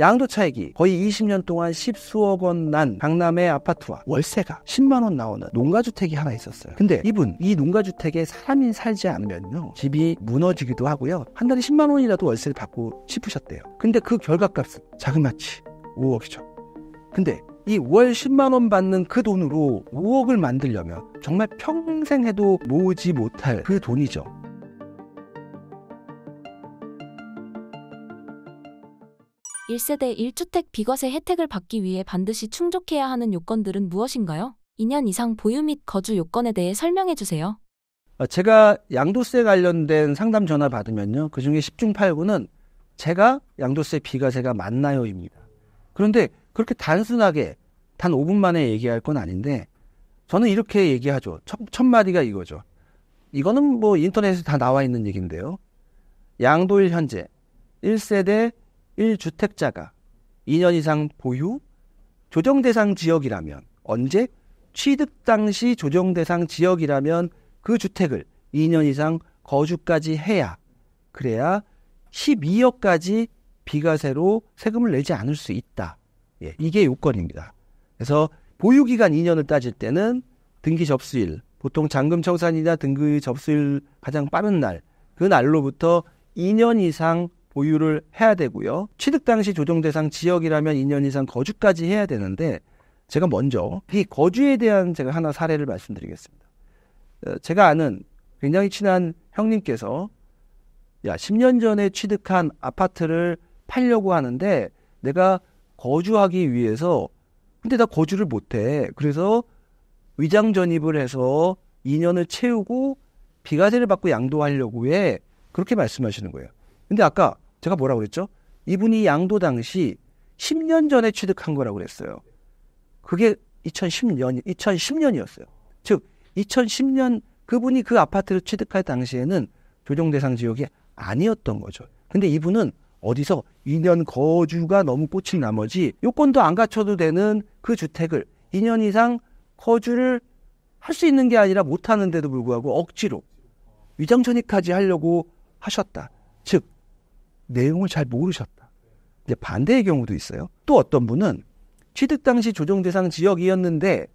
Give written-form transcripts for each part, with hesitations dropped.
양도 차익이 거의 20년 동안 10수억 원 난 강남의 아파트와 월세가 10만 원 나오는 농가주택이 하나 있었어요. 근데 이 농가주택에 사람이 살지 않으면요, 집이 무너지기도 하고요, 한 달에 10만 원이라도 월세를 받고 싶으셨대요. 근데 그 결과값은 자그마치 5억이죠. 근데 이 월 10만 원 받는 그 돈으로 5억을 만들려면 정말 평생 해도 모으지 못할 그 돈이죠. (1세대) 1주택 비과세 혜택을 받기 위해 반드시 충족해야 하는 요건들은 무엇인가요? 2년 이상 보유 및 거주 요건에 대해 설명해 주세요. 제가 양도세 관련된 상담 전화 받으면요, 그중에 10중 8구는 제가 양도세 비과세가 맞나요?입니다. 그런데 그렇게 단순하게 단 5분 만에 얘기할 건 아닌데, 저는 이렇게 얘기하죠. 첫 마디가 이거죠. 이거는 인터넷에 다 나와 있는 얘기인데요. 양도일 현재 1세대 1주택자가 2년 이상 보유, 조정대상 지역이라면, 언제? 취득 당시 조정대상 지역이라면 그 주택을 2년 이상 거주까지 해야, 그래야 12억까지 비과세로 세금을 내지 않을 수 있다. 예, 이게 요건입니다. 그래서 보유기간 2년을 따질 때는 등기 접수일, 보통 잔금 청산이나 등기 접수일 가장 빠른 날, 그 날로부터 2년 이상 보유를 해야 되고요. 취득 당시 조정대상 지역이라면 2년 이상 거주까지 해야 되는데, 제가 먼저 이 거주에 대한 제가 하나 사례를 말씀드리겠습니다. 제가 아는 굉장히 친한 형님께서, 야, 10년 전에 취득한 아파트를 팔려고 하는데 내가 거주하기 위해서, 근데 나 거주를 못해. 그래서 위장 전입을 해서 2년을 채우고 비과세를 받고 양도하려고 해. 그렇게 말씀하시는 거예요. 근데 아까 제가 뭐라고 그랬죠? 이분이 양도 당시 10년 전에 취득한 거라고 그랬어요. 그게 2010년이었어요. 즉 2010년 그분이 그 아파트를 취득할 당시에는 조정대상 지역이 아니었던 거죠. 근데 이분은 어디서 2년 거주가 너무 꽂힌 나머지 요건도 안 갖춰도 되는 그 주택을 2년 이상 거주를 할 수 있는 게 아니라 못하는데도 불구하고 억지로 위장 전입까지 하려고 하셨다. 즉 내용을 잘 모르셨다. 이제 반대의 경우도 있어요. 또 어떤 분은 취득 당시 조정대상 지역이었는데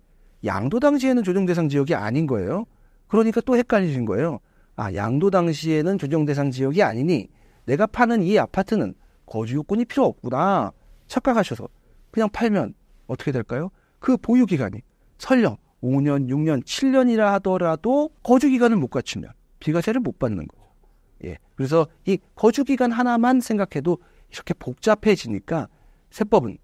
양도 당시에는 조정대상 지역이 아닌 거예요. 그러니까 또 헷갈리신 거예요. 아, 양도 당시에는 조정대상 지역이 아니니 내가 파는 이 아파트는 거주 요건이 필요 없구나 착각하셔서 그냥 팔면 어떻게 될까요? 그 보유 기간이 설령 5년, 6년, 7년이라 하더라도 거주 기간을 못 갖추면 비과세를 못 받는 거예요. 예, 그래서 이 거주기간 하나만 생각해도 이렇게 복잡해지니까 세법은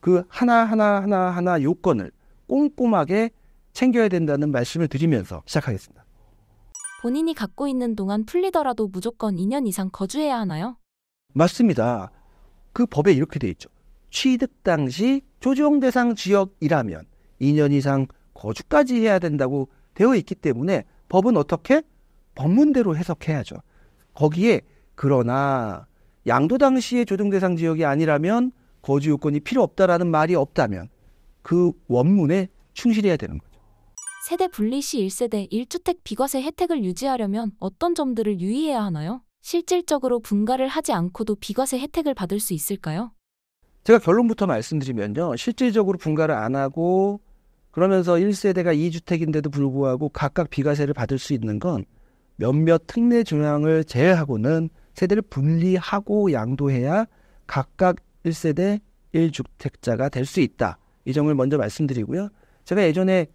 그 하나 요건을 꼼꼼하게 챙겨야 된다는 말씀을 드리면서 시작하겠습니다. 본인이 갖고 있는 동안 풀리더라도 무조건 2년 이상 거주해야 하나요? 맞습니다. 그 법에 이렇게 돼 있죠. 취득 당시 조정대상 지역이라면 2년 이상 거주까지 해야 된다고 되어 있기 때문에 법은 어떻게? 법문대로 해석해야죠. 거기에 그러나 양도 당시의 조정대상 지역이 아니라면 거주 요건이 필요 없다라는 말이 없다면 그 원문에 충실해야 되는 거죠. 세대 분리 시 1세대 1주택 비과세 혜택을 유지하려면 어떤 점들을 유의해야 하나요? 실질적으로 분가를 하지 않고도 비과세 혜택을 받을 수 있을까요? 제가 결론부터 말씀드리면요. 실질적으로 분가를 안 하고 그러면서 1세대가 2주택인데도 불구하고 각각 비과세를 받을 수 있는 건 몇몇 특례 조항을 제외하고는 세대를 분리하고 양도해야 각각 1세대 1주택자가 될 수 있다. 이 점을 먼저 말씀드리고요. 제가 예전에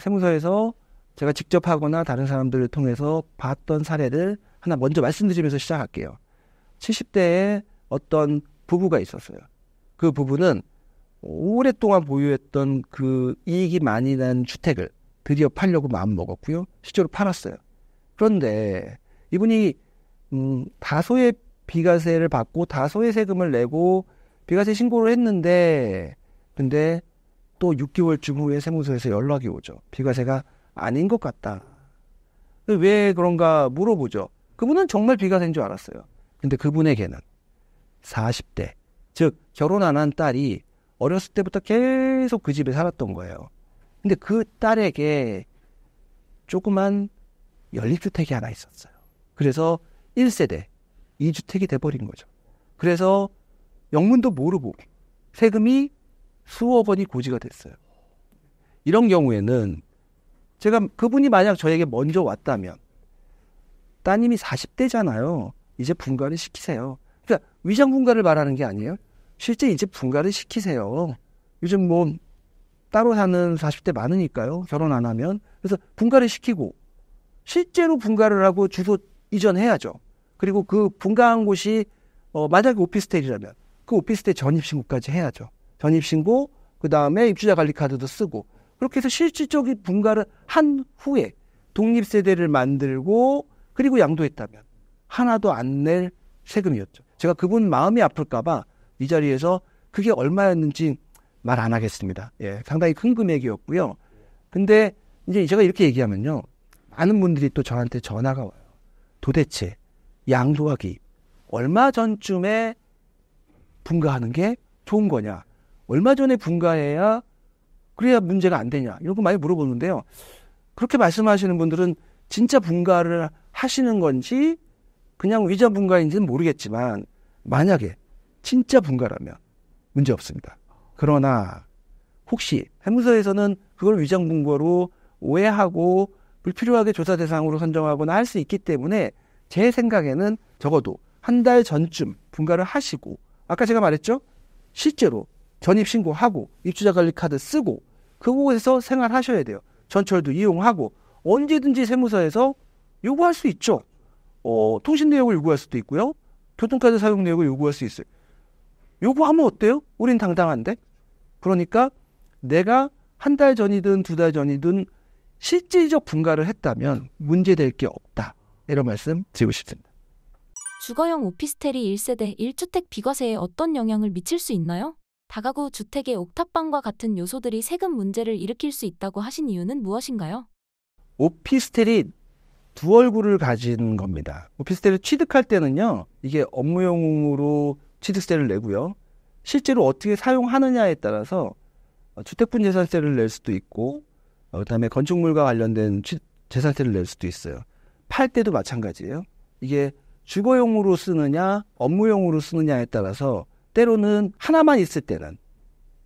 세무서에서 제가 직접 하거나 다른 사람들을 통해서 봤던 사례를 하나 먼저 말씀드리면서 시작할게요. 70대에 어떤 부부가 있었어요. 그 부부는 오랫동안 보유했던 그 이익이 많이 난 주택을 드디어 팔려고 마음먹었고요. 실제로 팔았어요. 그런데 이분이 다소의 비과세를 받고 다소의 세금을 내고 비과세 신고를 했는데, 근데 또 6개월쯤 후에 세무서에서 연락이 오죠. 비과세가 아닌 것 같다. 왜 그런가 물어보죠. 그분은 정말 비과세인 줄 알았어요. 근데 그분에게는 40대, 즉 결혼 안 한 딸이 어렸을 때부터 계속 그 집에 살았던 거예요. 근데 그 딸에게 조그만 연립주택이 하나 있었어요. 그래서 1세대 2주택이 돼버린 거죠. 그래서 영문도 모르고 세금이 수억 원이 고지가 됐어요. 이런 경우에는 제가 그분이 만약 저에게 먼저 왔다면 따님이 40대잖아요. 이제 분가를 시키세요. 그러니까 위장 분가를 말하는 게 아니에요. 실제 이제 분가를 시키세요. 요즘 뭐 따로 사는 40대 많으니까요. 결혼 안 하면. 그래서 분가를 시키고 실제로 분가를 하고 주소 이전해야죠. 그리고 그 분가한 곳이 만약에 오피스텔이라면 그 오피스텔 전입신고까지 해야죠. 전입신고, 그 다음에 입주자 관리카드도 쓰고 그렇게 해서 실질적인 분가를 한 후에 독립세대를 만들고 그리고 양도했다면 하나도 안 낼 세금이었죠. 제가 그분 마음이 아플까 봐 이 자리에서 그게 얼마였는지 말 안 하겠습니다. 예, 상당히 큰 금액이었고요. 근데 이제 제가 이렇게 얘기하면요. 많은 분들이 또 저한테 전화가 와요. 도대체 양도와 기입 얼마 전쯤에 분가하는 게 좋은 거냐? 얼마 전에 분가해야 그래야 문제가 안 되냐? 이런 거 많이 물어보는데요. 그렇게 말씀하시는 분들은 진짜 분가를 하시는 건지 그냥 위장 분가인지는 모르겠지만 만약에 진짜 분가라면 문제 없습니다. 그러나 혹시 세무서에서는 그걸 위장 분가로 오해하고 불필요하게 조사 대상으로 선정하거나 할 수 있기 때문에 제 생각에는 적어도 한 달 전쯤 분가를 하시고 아까 제가 말했죠? 실제로 전입신고하고 입주자관리카드 쓰고 그곳에서 생활하셔야 돼요. 전철도 이용하고 언제든지 세무서에서 요구할 수 있죠. 통신 내역을 요구할 수도 있고요. 교통카드 사용 내역을 요구할 수 있어요. 요구하면 어때요? 우린 당당한데? 그러니까 내가 한 달 전이든 두 달 전이든 실질적 분가를 했다면 문제될 게 없다. 이런 말씀 드리고 싶습니다. 주거형 오피스텔이 1세대 1주택 비과세에 어떤 영향을 미칠 수 있나요? 다가구 주택의 옥탑방과 같은 요소들이 세금 문제를 일으킬 수 있다고 하신 이유는 무엇인가요? 오피스텔이 두 얼굴을 가진 겁니다. 오피스텔을 취득할 때는요. 이게 업무용으로 취득세를 내고요. 실제로 어떻게 사용하느냐에 따라서 주택분재산세를 낼 수도 있고 그다음에 건축물과 관련된 재산세를 낼 수도 있어요. 팔 때도 마찬가지예요. 이게 주거용으로 쓰느냐 업무용으로 쓰느냐에 따라서 때로는 하나만 있을 때는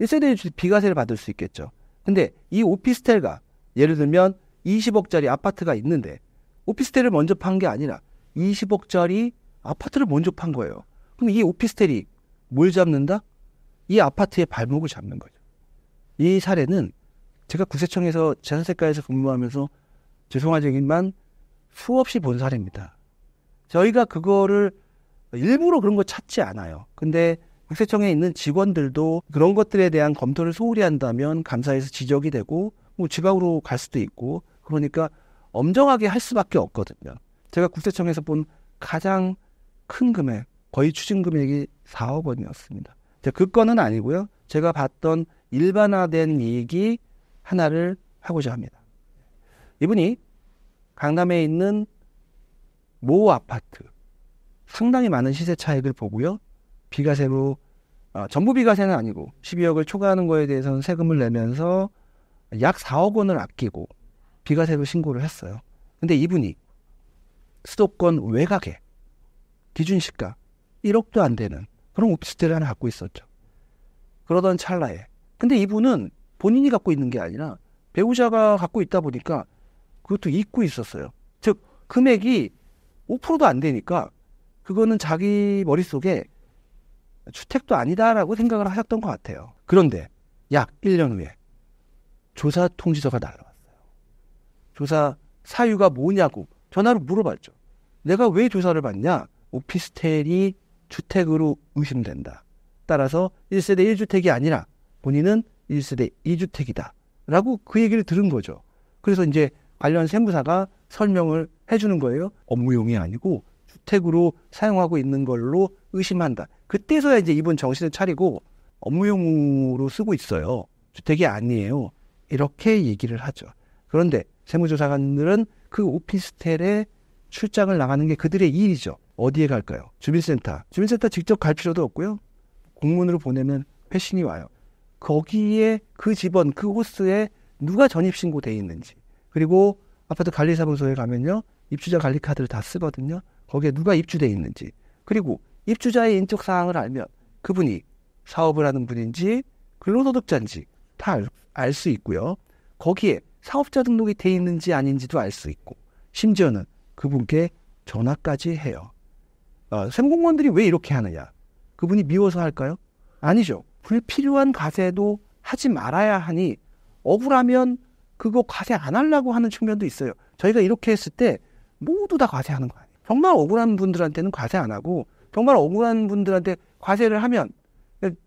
1세대 비과세를 받을 수 있겠죠. 근데 이 오피스텔가 예를 들면 20억짜리 아파트가 있는데 오피스텔을 먼저 판 게 아니라 20억짜리 아파트를 먼저 판 거예요. 그럼 이 오피스텔이 뭘 잡는다? 이 아파트의 발목을 잡는 거죠. 이 사례는 제가 국세청에서 재산세과에서 근무하면서 죄송하지만 수없이 본 사례입니다. 저희가 그거를 일부러 그런 거 찾지 않아요. 근데 국세청에 있는 직원들도 그런 것들에 대한 검토를 소홀히 한다면 감사에서 지적이 되고 뭐 지각으로 갈 수도 있고 그러니까 엄정하게 할 수밖에 없거든요. 제가 국세청에서 본 가장 큰 금액 거의 추징 금액이 4억 원이었습니다. 그 건은 아니고요. 제가 봤던 일반화된 이익이 하나를 하고자 합니다. 이분이 강남에 있는 모 아파트 상당히 많은 시세 차익을 보고요. 비과세로 전부 비과세는 아니고 12억을 초과하는 거에 대해서는 세금을 내면서 약 4억 원을 아끼고 비과세로 신고를 했어요. 근데 이분이 수도권 외곽에 기준시가 1억도 안 되는 그런 오피스텔을 하나 갖고 있었죠. 그러던 찰나에 근데 이분은 본인이 갖고 있는 게 아니라 배우자가 갖고 있다 보니까 그것도 잊고 있었어요. 즉 금액이 5%도 안 되니까 그거는 자기 머릿속에 주택도 아니다라고 생각을 하셨던 것 같아요. 그런데 약 1년 후에 조사 통지서가 날라왔어요. 조사 사유가 뭐냐고 전화로 물어봤죠. 내가 왜 조사를 받냐? 오피스텔이 주택으로 의심된다. 따라서 1세대 1주택이 아니라 본인은 1세대 2주택이다. 라고 그 얘기를 들은 거죠. 그래서 이제 관련 세무사가 설명을 해주는 거예요. 업무용이 아니고 주택으로 사용하고 있는 걸로 의심한다. 그때서야 이제 이분 정신을 차리고 업무용으로 쓰고 있어요. 주택이 아니에요. 이렇게 얘기를 하죠. 그런데 세무조사관들은 그 오피스텔에 출장을 나가는 게 그들의 일이죠. 어디에 갈까요? 주민센터. 주민센터 직접 갈 필요도 없고요. 공문으로 보내면 회신이 와요. 거기에 그 집원, 그 호스에 누가 전입신고돼 있는지 그리고 아파트 관리사무소에 가면요. 입주자 관리카드를 다 쓰거든요. 거기에 누가 입주돼 있는지 그리고 입주자의 인적사항을 알면 그분이 사업을 하는 분인지 근로소득자인지 다 알 수 있고요. 거기에 사업자 등록이 돼 있는지 아닌지도 알 수 있고, 심지어는 그분께 전화까지 해요. 생공무원들이 왜 이렇게 하느냐? 그분이 미워서 할까요? 아니죠. 불필요한 과세도 하지 말아야 하니 억울하면 그거 과세 안 하려고 하는 측면도 있어요. 저희가 이렇게 했을 때 모두 다 과세하는 거 아니에요. 정말 억울한 분들한테는 과세 안 하고, 정말 억울한 분들한테 과세를 하면,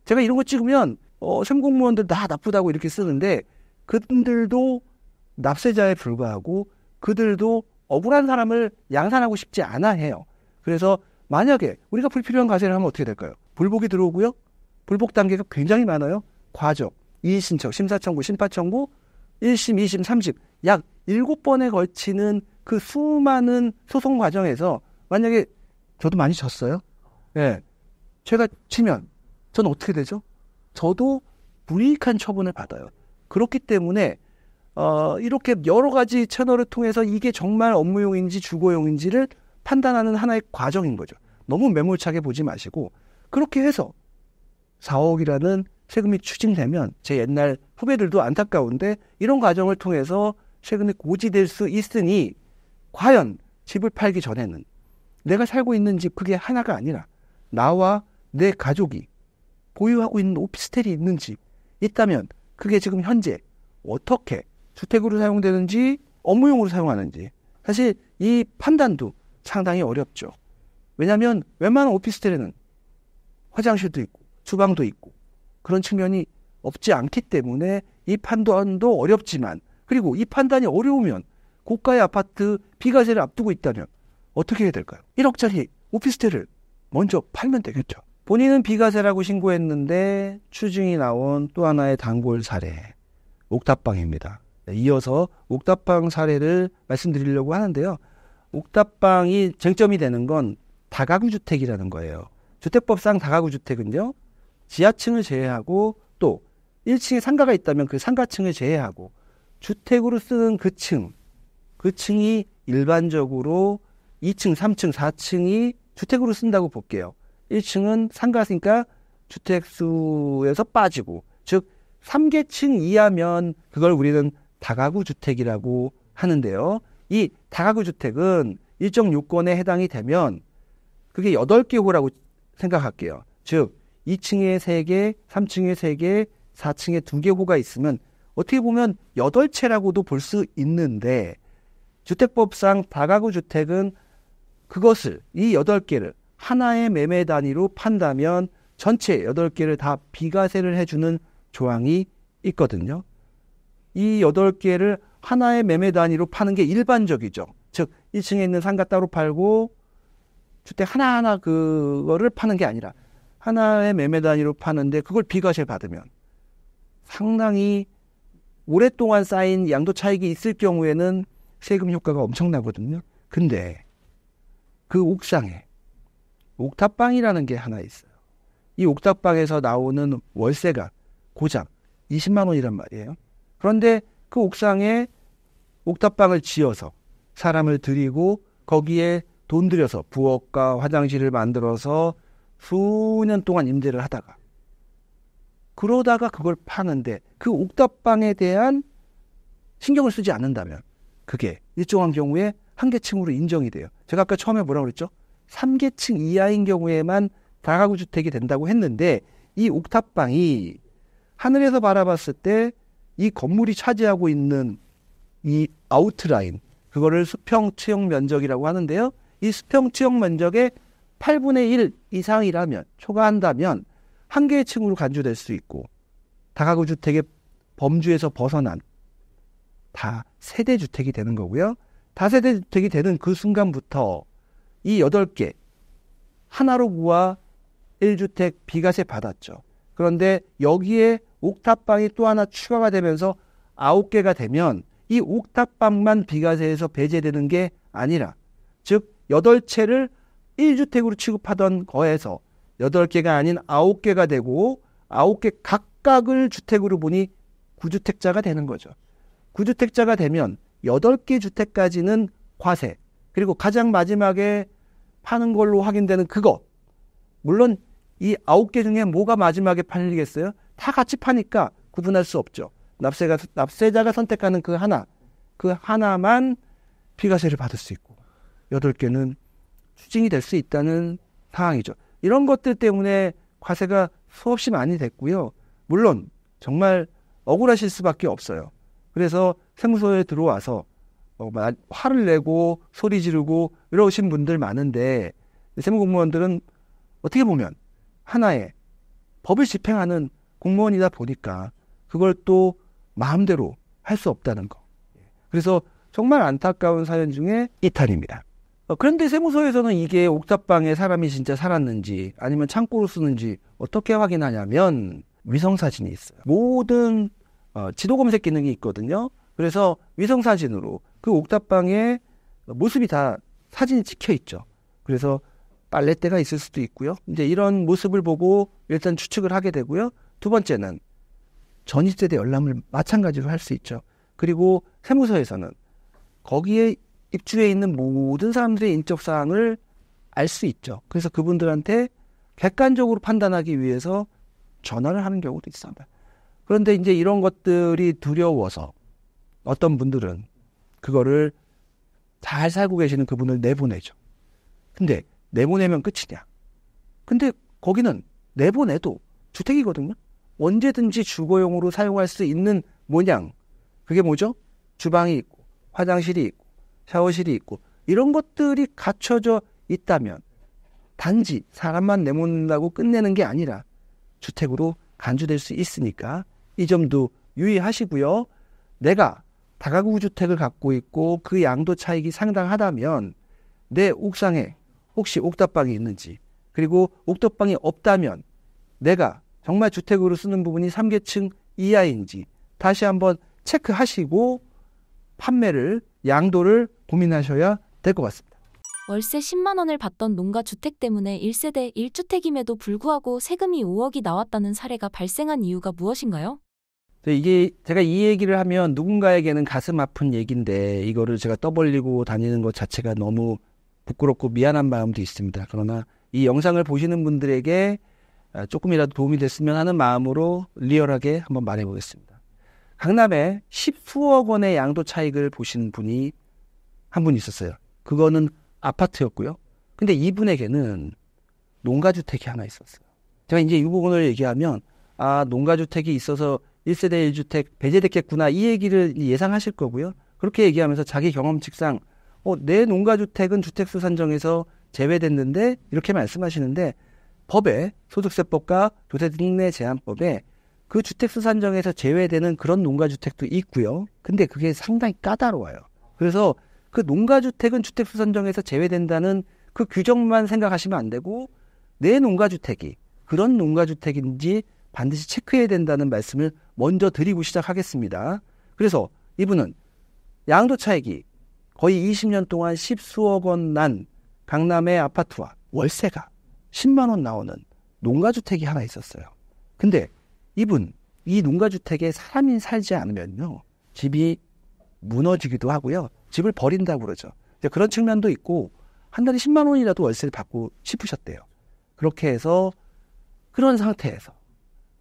제가 이런 거 찍으면 생공무원들 다 나쁘다고 이렇게 쓰는데, 그들도 납세자에 불과하고 그들도 억울한 사람을 양산하고 싶지 않아 해요. 그래서 만약에 우리가 불필요한 과세를 하면 어떻게 될까요? 불복이 들어오고요. 불복 단계가 굉장히 많아요. 과적, 이의신청, 심사청구, 심파청구, 1심, 2심, 3심 약 7번에 걸치는 그 수많은 소송 과정에서 만약에 저도 많이 졌어요. 예, 제가 치면 저는 어떻게 되죠? 저도 무익한 처분을 받아요. 그렇기 때문에 이렇게 여러 가지 채널을 통해서 이게 정말 업무용인지 주거용인지를 판단하는 하나의 과정인 거죠. 너무 매몰차게 보지 마시고, 그렇게 해서 4억이라는 세금이 추징되면 제 옛날 후배들도 안타까운데 이런 과정을 통해서 세금이 고지될 수 있으니, 과연 집을 팔기 전에는 내가 살고 있는 집, 그게 하나가 아니라 나와 내 가족이 보유하고 있는 오피스텔이 있는지, 있다면 그게 지금 현재 어떻게 주택으로 사용되는지 업무용으로 사용하는지, 사실 이 판단도 상당히 어렵죠. 왜냐하면 웬만한 오피스텔에는 화장실도 있고 주방도 있고 그런 측면이 없지 않기 때문에 이 판단도 어렵지만, 그리고 이 판단이 어려우면 고가의 아파트 비과세를 앞두고 있다면 어떻게 해야 될까요? 1억짜리 오피스텔을 먼저 팔면 되겠죠. 본인은 비과세라고 신고했는데 추징이 나온 또 하나의 단골 사례, 옥탑방입니다. 이어서 옥탑방 사례를 말씀드리려고 하는데요. 옥탑방이 쟁점이 되는 건 다가구주택이라는 거예요. 주택법상 다가구주택은요, 지하층을 제외하고 또 1층에 상가가 있다면 그 상가층을 제외하고 주택으로 쓰는 그 층, 그 층이 일반적으로 2층, 3층, 4층이 주택으로 쓴다고 볼게요. 1층은 상가니까 주택수에서 빠지고, 즉 3계층 이하면 그걸 우리는 다가구 주택이라고 하는데요. 이 다가구 주택은 일정 요건에 해당이 되면 그게 8개 호라고 생각할게요. 즉 2층에 3개, 3층에 3개, 4층에 2개 호가 있으면 어떻게 보면 8채라고도 볼 수 있는데, 주택법상 다가구 주택은 그것을, 이 8개를 하나의 매매 단위로 판다면 전체 8개를 다 비과세를 해주는 조항이 있거든요. 이 8개를 하나의 매매 단위로 파는 게 일반적이죠. 즉 1층에 있는 상가 따로 팔고 주택 하나하나 그거를 파는 게 아니라 하나의 매매 단위로 파는데, 그걸 비과세를 받으면 상당히 오랫동안 쌓인 양도 차익이 있을 경우에는 세금 효과가 엄청나거든요. 근데 그 옥상에 옥탑방이라는 게 하나 있어요. 이 옥탑방에서 나오는 월세가 고작 20만 원이란 말이에요. 그런데 그 옥상에 옥탑방을 지어서 사람을 들이고 거기에 돈 들여서 부엌과 화장실을 만들어서 수년 동안 임대를 하다가, 그러다가 그걸 파는데 그 옥탑방에 대한 신경을 쓰지 않는다면 그게 일정한 경우에 한계층으로 인정이 돼요. 제가 아까 처음에 뭐라고 그랬죠? 3계층 이하인 경우에만 다가구 주택이 된다고 했는데, 이 옥탑방이 하늘에서 바라봤을 때 이 건물이 차지하고 있는 이 아웃라인, 그거를 수평 채용 면적이라고 하는데요. 이 수평 채용 면적의 8분의 1 이상이라면, 초과한다면 한 개의 층으로 간주될 수 있고, 다가구 주택의 범주에서 벗어난 다세대 주택이 되는 거고요. 다세대 주택이 되는 그 순간부터 이 8개 하나로 모아 1주택 비과세 받았죠. 그런데 여기에 옥탑방이 또 하나 추가가 되면서 9개가 되면 이 옥탑방만 비과세에서 배제되는 게 아니라, 즉 8채를 1주택으로 취급하던 거에서 8개가 아닌 9개가 되고, 9개 각각을 주택으로 보니 9주택자가 되는 거죠. 9주택자가 되면 8개 주택까지는 과세, 그리고 가장 마지막에 파는 걸로 확인되는 그거, 물론 이 9개 중에 뭐가 마지막에 팔리겠어요? 다 같이 파니까 구분할 수 없죠. 납세자가 선택하는 그 하나만 비과세를 받을 수 있고 8개는 추징이 될 수 있다는 상황이죠. 이런 것들 때문에 과세가 수없이 많이 됐고요. 물론 정말 억울하실 수밖에 없어요. 그래서 세무서에 들어와서 화를 내고 소리 지르고 이러신 분들 많은데 세무공무원들은 어떻게 보면 하나의 법을 집행하는 공무원이다 보니까 그걸 또 마음대로 할 수 없다는 거. 그래서 정말 안타까운 사연 중에 이탈입니다. 그런데 세무서에서는 이게 옥탑방에 사람이 진짜 살았는지 아니면 창고로 쓰는지 어떻게 확인하냐면 위성사진이 있어요. 모든 지도검색 기능이 있거든요. 그래서 위성사진으로 그 옥탑방의 모습이 다 사진이 찍혀 있죠. 그래서 빨랫대가 있을 수도 있고요. 이제 이런 모습을 보고 일단 추측을 하게 되고요. 두 번째는 전입세대 열람을 마찬가지로 할 수 있죠. 그리고 세무서에서는 거기에 입주해 있는 모든 사람들의 인적사항을 알 수 있죠. 그래서 그분들한테 객관적으로 판단하기 위해서 전화를 하는 경우도 있습니다. 그런데 이제 이런 것들이 두려워서 어떤 분들은 그거를 잘 살고 계시는 그분을 내보내죠. 근데 내보내면 끝이냐? 근데 거기는 내보내도 주택이거든요. 언제든지 주거용으로 사용할 수 있는 모양. 그게 뭐죠? 주방이 있고 화장실이 있고 샤워실이 있고 이런 것들이 갖춰져 있다면 단지 사람만 내몬다고 끝내는 게 아니라 주택으로 간주될 수 있으니까 이 점도 유의하시고요. 내가 다가구 주택을 갖고 있고 그 양도 차익이 상당하다면 내 옥상에 혹시 옥탑방이 있는지 그리고 옥탑방이 없다면 내가 정말 주택으로 쓰는 부분이 3계층 이하인지 다시 한번 체크하시고 판매를 양도를 고민하셔야 될 것 같습니다. 월세 10만 원을 받던 농가 주택 때문에 1세대 1주택임에도 불구하고 세금이 5억이 나왔다는 사례가 발생한 이유가 무엇인가요? 이게 제가 이 얘기를 하면 누군가에게는 가슴 아픈 얘기인데 이거를 제가 떠벌리고 다니는 것 자체가 너무 부끄럽고 미안한 마음도 있습니다. 그러나 이 영상을 보시는 분들에게 조금이라도 도움이 됐으면 하는 마음으로 리얼하게 한번 말해보겠습니다. 강남에 10수억 원의 양도 차익을 보신 분이 한 분 있었어요. 그거는 아파트였고요. 근데 이분에게는 농가주택이 하나 있었어요. 제가 이제 이 부분을 얘기하면 아 농가주택이 있어서 1세대 1주택 배제됐겠구나 이 얘기를 예상하실 거고요. 그렇게 얘기하면서 자기 경험칙상 내 농가주택은 주택수 산정에서 제외됐는데 이렇게 말씀하시는데 법에 소득세법과 조세등내 제한법에 그 주택수 산정에서 제외되는 그런 농가주택도 있고요. 근데 그게 상당히 까다로워요. 그래서 그 농가주택은 주택수 산정에서 제외된다는 그 규정만 생각하시면 안 되고 내 농가주택이 그런 농가주택인지 반드시 체크해야 된다는 말씀을 먼저 드리고 시작하겠습니다. 그래서 이분은 양도 차익이 거의 20년 동안 10수억 원 난 강남의 아파트와 월세가 10만 원 나오는 농가주택이 하나 있었어요. 근데 이분, 이 농가주택에 사람이 살지 않으면요. 집이 무너지기도 하고요. 집을 버린다고 그러죠. 그런 측면도 있고 한 달에 10만 원이라도 월세를 받고 싶으셨대요. 그렇게 해서 그런 상태에서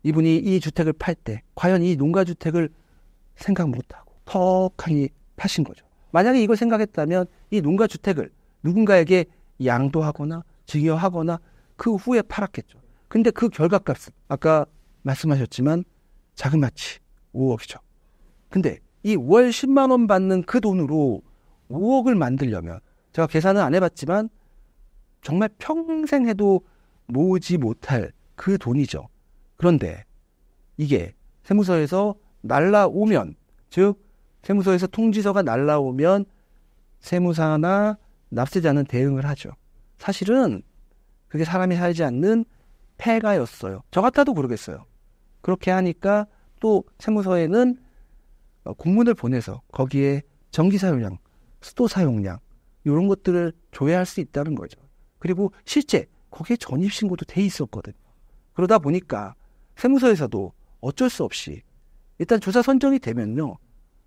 이분이 이 주택을 팔 때 과연 이 농가주택을 생각 못하고 턱하니 파신 거죠. 만약에 이걸 생각했다면 이 농가주택을 누군가에게 양도하거나 증여하거나 그 후에 팔았겠죠. 근데 그 결과값은 아까 말씀하셨지만 자그마치 5억이죠. 근데 이 월 10만 원 받는 그 돈으로 5억을 만들려면 제가 계산은 안 해봤지만 정말 평생 해도 모으지 못할 그 돈이죠. 그런데 이게 세무서에서 날라오면 즉 세무서에서 통지서가 날라오면 세무사나 납세자는 대응을 하죠. 사실은 그게 사람이 살지 않는 폐가였어요. 저 같아도 모르겠어요. 그렇게 하니까 또 세무서에는 공문을 보내서 거기에 전기사용량, 수도사용량 이런 것들을 조회할 수 있다는 거죠. 그리고 실제 거기에 전입신고도 돼 있었거든요. 그러다 보니까 세무서에서도 어쩔 수 없이 일단 조사 선정이 되면요.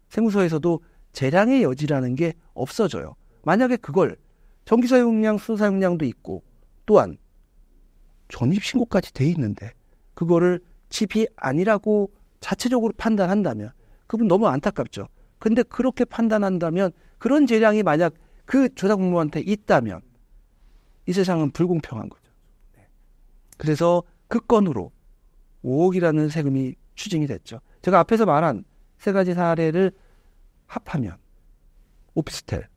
세무서에서도 재량의 여지라는 게 없어져요. 만약에 그걸 전기사용량, 수도사용량도 있고 또한 전입신고까지 돼 있는데 그거를 집이 아니라고 자체적으로 판단한다면 그분 너무 안타깝죠. 근데 그렇게 판단한다면 그런 재량이 만약 그 조사공무원한테 있다면 이 세상은 불공평한 거죠. 그래서 그 건으로 5억이라는 세금이 추징이 됐죠. 제가 앞에서 말한 세 가지 사례를 합하면 오피스텔,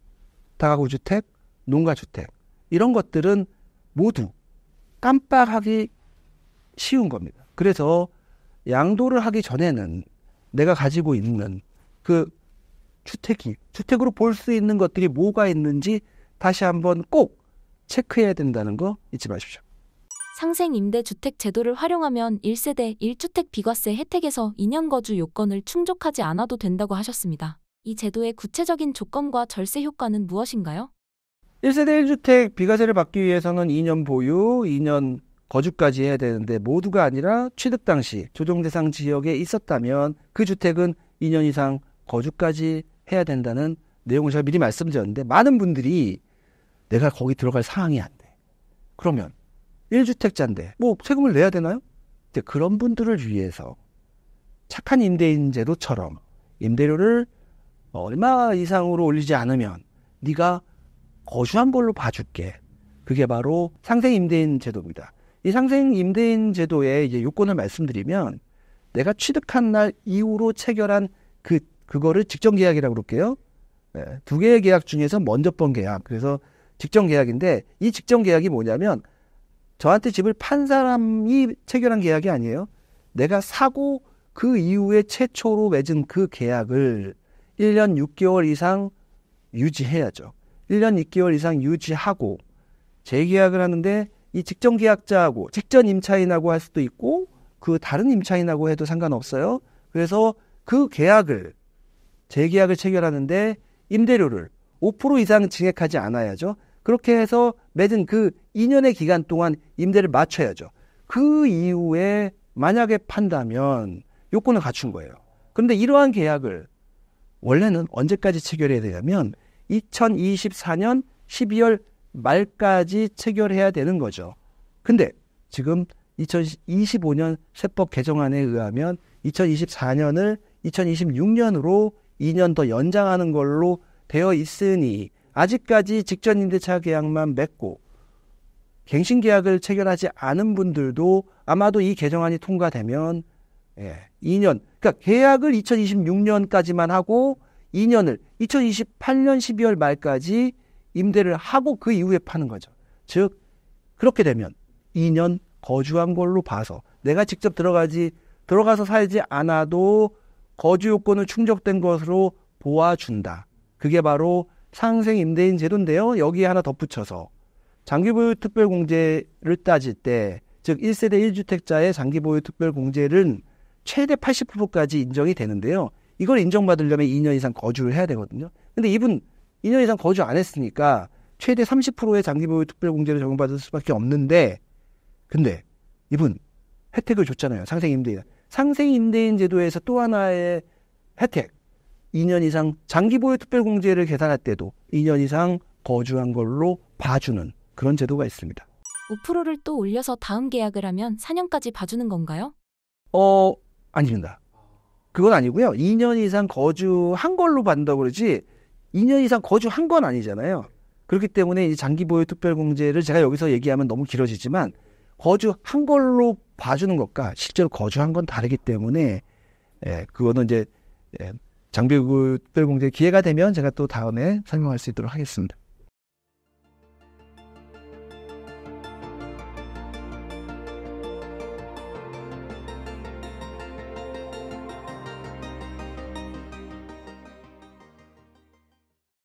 다가구주택, 농가주택 이런 것들은 모두 깜빡하기 쉬운 겁니다. 그래서 양도를 하기 전에는 내가 가지고 있는 그 주택이 주택으로 볼 수 있는 것들이 뭐가 있는지 다시 한번 꼭 체크해야 된다는 거 잊지 마십시오. 상생임대주택 제도를 활용하면 1세대 1주택 비과세 혜택에서 2년 거주 요건을 충족하지 않아도 된다고 하셨습니다. 이 제도의 구체적인 조건과 절세 효과는 무엇인가요? 1세대 1주택 비과세를 받기 위해서는 2년 보유, 2년 거주까지 해야 되는데 모두가 아니라 취득 당시 조정대상 지역에 있었다면 그 주택은 2년 이상 거주까지 해야 된다는 내용을 제가 미리 말씀드렸는데 많은 분들이 내가 거기 들어갈 상황이 안 돼. 그러면 1주택자인데 뭐 세금을 내야 되나요? 근데 그런 분들을 위해서 착한 임대인 제도처럼 임대료를 얼마 이상으로 올리지 않으면 네가 거주한 걸로 봐줄게. 그게 바로 상생임대인 제도입니다. 이 상생임대인 제도의 이제 요건을 말씀드리면 내가 취득한 날 이후로 체결한 그거를 직전계약이라고 그럴게요. 네, 두 개의 계약 중에서 먼저 번 계약. 그래서 직전계약인데 이 직전계약이 뭐냐면 저한테 집을 판 사람이 체결한 계약이 아니에요. 내가 사고 그 이후에 최초로 맺은 그 계약을 1년 6개월 이상 유지해야죠. 1년 6개월 이상 유지하고 재계약을 하는데 이 직전 계약자하고 직전 임차인하고 할 수도 있고 그 다른 임차인하고 해도 상관없어요. 그래서 그 계약을 재계약을 체결하는데 임대료를 5% 이상 증액하지 않아야죠. 그렇게 해서 맺은 그 2년의 기간 동안 임대를 맞춰야죠. 그 이후에 만약에 판다면 요건을 갖춘 거예요. 그런데 이러한 계약을 원래는 언제까지 체결해야 되냐면 2024년 12월 말까지 체결해야 되는 거죠. 근데 지금 2025년 세법 개정안에 의하면 2024년을 2026년으로 2년 더 연장하는 걸로 되어 있으니 아직까지 직전 임대차 계약만 맺고 갱신 계약을 체결하지 않은 분들도 아마도 이 개정안이 통과되면 2년, 그러니까 계약을 2026년까지만 하고 2년을 2028년 12월 말까지 임대를 하고 그 이후에 파는 거죠. 즉 그렇게 되면 2년 거주한 걸로 봐서 내가 직접 들어가서 살지 않아도 거주 요건을 충족된 것으로 보아준다. 그게 바로 상생임대인 제도인데요. 여기에 하나 덧붙여서 장기보유특별공제를 따질 때 즉 1세대 1주택자의 장기보유특별공제는 최대 80%까지 인정이 되는데요. 이걸 인정받으려면 2년 이상 거주를 해야 되거든요. 근데 이분 2년 이상 거주 안 했으니까 최대 30%의 장기보유특별공제를 적용받을 수밖에 없는데 근데 이분 혜택을 줬잖아요. 상생임대인. 상생임대인 제도에서 또 하나의 혜택. 2년 이상 장기보유특별공제를 계산할 때도 2년 이상 거주한 걸로 봐주는 그런 제도가 있습니다. 5%를 또 올려서 다음 계약을 하면 4년까지 봐주는 건가요? 아닙니다. 그건 아니고요. 2년 이상 거주한 걸로 본다고 그러지 2년 이상 거주한 건 아니잖아요. 그렇기 때문에 이 장기보유특별공제를 제가 여기서 얘기하면 너무 길어지지만 거주한 걸로 봐주는 것과 실제로 거주한 건 다르기 때문에 그거는 이제 장기보유특별공제 기회가 되면 제가 또 다음에 설명할 수 있도록 하겠습니다.